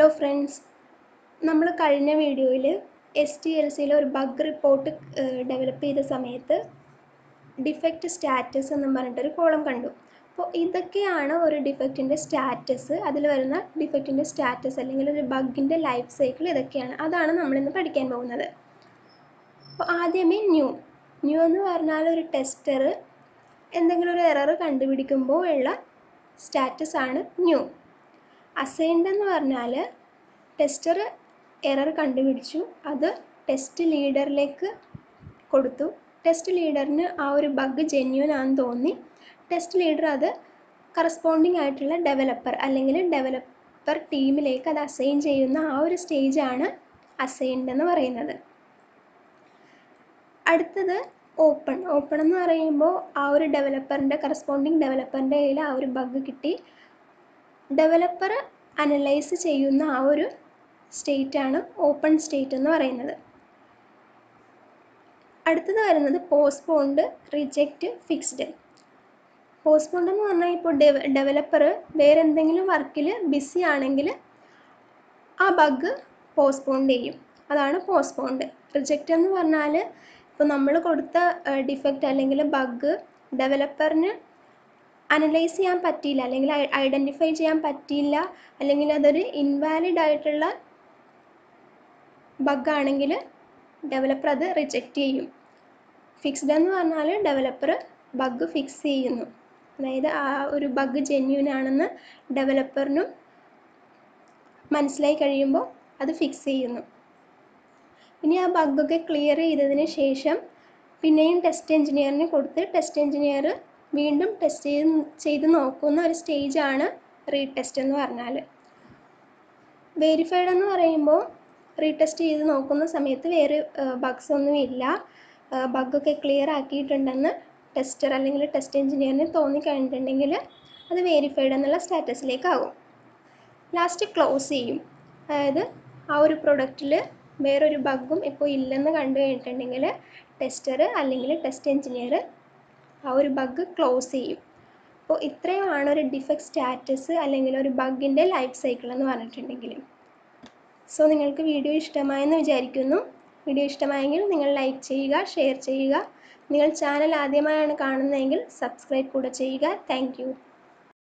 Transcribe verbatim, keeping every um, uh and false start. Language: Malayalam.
ഹലോ ഫ്രണ്ട്സ്, നമ്മൾ കഴിഞ്ഞ വീഡിയോയിൽ എസ് ടി എൽ സിയിലെ ഒരു ബഗ് റിപ്പോർട്ട് ഡെവലപ്പ് ചെയ്ത സമയത്ത് ഡിഫക്റ്റ് സ്റ്റാറ്റസ് എന്നും പറഞ്ഞിട്ടൊരു കോളം കണ്ടു. അപ്പോൾ ഇതൊക്കെയാണ് ഒരു ഡിഫക്റ്റിൻ്റെ സ്റ്റാറ്റസ്, അതിൽ വരുന്ന ഡിഫക്റ്റിൻ്റെ സ്റ്റാറ്റസ് അല്ലെങ്കിൽ ഒരു ബഗ്ഗിൻ്റെ ലൈഫ് സൈക്കിൾ ഇതൊക്കെയാണ്. അതാണ് നമ്മളിന്ന് പഠിക്കാൻ പോകുന്നത്. അപ്പോൾ ആദ്യമേ ന്യൂ ന്യൂ എന്ന് പറഞ്ഞാൽ ഒരു ടെസ്റ്റർ എന്തെങ്കിലും ഒരു എറർ കണ്ടുപിടിക്കുമ്പോൾ ഉള്ള സ്റ്റാറ്റസ് ആണ് ന്യൂ. അസൈൻഡ് എന്ന് പറഞ്ഞാൽ ടെസ്റ്റർ എറർ കണ്ടുപിടിച്ചു, അത് ടെസ്റ്റ് ലീഡറിലേക്ക് കൊടുത്തു. ടെസ്റ്റ് ലീഡറിന് ആ ഒരു ബഗ് ജെന്യൂൻ ആണെന്ന് തോന്നി, ടെസ്റ്റ് ലീഡർ അത് കറസ്പോണ്ടിങ് ആയിട്ടുള്ള ഡെവലപ്പർ അല്ലെങ്കിൽ ഡെവലപ്പർ ടീമിലേക്ക് അത് അസൈൻ ചെയ്യുന്ന ആ ഒരു സ്റ്റേജാണ് അസൈൻഡ് എന്ന് പറയുന്നത്. അടുത്തത് ഓപ്പൺ ഓപ്പൺ എന്ന് പറയുമ്പോൾ ആ ഒരു ഡെവലപ്പറിൻ്റെ കറസ്പോണ്ടിങ് ഡെവലപ്പറിൻ്റെ കയ്യിൽ ആ ഒരു ബഗ് കിട്ടി, ഡെവലപ്പർ അനലൈസ് ചെയ്യുന്ന ആ ഒരു സ്റ്റേറ്റാണ് ഓപ്പൺ സ്റ്റേറ്റ് എന്ന് പറയുന്നത്. അടുത്തത് വരുന്നത് പോസ്റ്റ്പോണ്ട്, റിജക്റ്റ്, ഫിക്സ്ഡ്. പോസ്റ്റ്പോണ്ട് എന്ന് പറഞ്ഞാൽ ഇപ്പോൾ ഡെവ ഡെവലപ്പർ വേറെ എന്തെങ്കിലും വർക്കിൽ ബിസി ആണെങ്കിൽ ആ ബഗ് പോസ്റ്റ്പോണ്ട് ചെയ്യും, അതാണ് പോസ്റ്റ്പോണ്ട്. റിജക്റ്റ് എന്ന് പറഞ്ഞാൽ ഇപ്പോൾ നമ്മൾ കൊടുത്ത ഡിഫക്റ്റ് അല്ലെങ്കിൽ ബഗ് ഡെവലപ്പറിന് അനലൈസ് ചെയ്യാൻ പറ്റിയില്ല അല്ലെങ്കിൽ ഐഡൻറ്റിഫൈ ചെയ്യാൻ പറ്റിയില്ല, അല്ലെങ്കിൽ അതൊരു ഇൻവാലിഡ് ആയിട്ടുള്ള ബഗ്ഗാണെങ്കിൽ ഡെവലപ്പർ അത് റിജക്റ്റ് ചെയ്യും. ഫിക്സ്ഡ് എന്ന് പറഞ്ഞാൽ ഡെവലപ്പർ ബഗ് ഫിക്സ് ചെയ്യുന്നു, അതായത് ആ ഒരു ബഗ് ജെന്യൂൻ ആണെന്ന് ഡെവലപ്പറിനും മനസ്സിലായി കഴിയുമ്പോൾ അത് ഫിക്സ് ചെയ്യുന്നു. ഇനി ആ ബഗ്ഗൊക്കെ ക്ലിയർ ചെയ്തതിന് ശേഷം പിന്നെയും ടെസ്റ്റ് എഞ്ചിനീയറിന് കൊടുത്ത് ടെസ്റ്റ് എഞ്ചിനീയർ വീണ്ടും ടെസ്റ്റ് ചെയ്ത് ചെയ്ത് നോക്കുന്ന ഒരു സ്റ്റേജാണ് റീടെസ്റ്റ് എന്ന് പറഞ്ഞാൽ. വെരിഫൈഡ് എന്ന് പറയുമ്പോൾ റീടെസ്റ്റ് ചെയ്ത് നോക്കുന്ന സമയത്ത് വേറെ ബഗ്സ് ഒന്നുമില്ല, ബഗ്ഗൊക്കെ ക്ലിയർ ആക്കിയിട്ടുണ്ടെന്ന് ടെസ്റ്റർ അല്ലെങ്കിൽ ടെസ്റ്റ് എഞ്ചിനീയറിന് തോന്നിക്കഴിഞ്ഞിട്ടുണ്ടെങ്കിൽ അത് വെരിഫൈഡ് എന്നുള്ള സ്റ്റാറ്റസിലേക്കാകും. ലാസ്റ്റ് ക്ലോസ് ചെയ്യും, അതായത് ആ ഒരു പ്രൊഡക്റ്റിൽ വേറൊരു ബഗ്ഗും ഇപ്പോൾ ഇല്ലെന്ന് കണ്ടു കഴിഞ്ഞിട്ടുണ്ടെങ്കിൽ ടെസ്റ്റർ അല്ലെങ്കിൽ ടെസ്റ്റ് എഞ്ചിനീയർ ആ ഒരു ബഗ് ക്ലോസ് ചെയ്യും. അപ്പോൾ ഇത്രയുമാണ് ഒരു ഡിഫക്റ്റ് സ്റ്റാറ്റസ് അല്ലെങ്കിൽ ഒരു ബഗ്ഗിൻ്റെ ലൈഫ് സൈക്കിൾ എന്ന് പറഞ്ഞിട്ടുണ്ടെങ്കിൽ. സോ നിങ്ങൾക്ക് വീഡിയോ ഇഷ്ടമായെന്ന് വിചാരിക്കുന്നു. വീഡിയോ ഇഷ്ടമായെങ്കിൽ നിങ്ങൾ ലൈക്ക് ചെയ്യുക, ഷെയർ ചെയ്യുക. നിങ്ങൾ ചാനൽ ആദ്യമായാണ് കാണുന്നതെങ്കിൽ സബ്സ്ക്രൈബ് കൂടെ ചെയ്യുക. Thank U.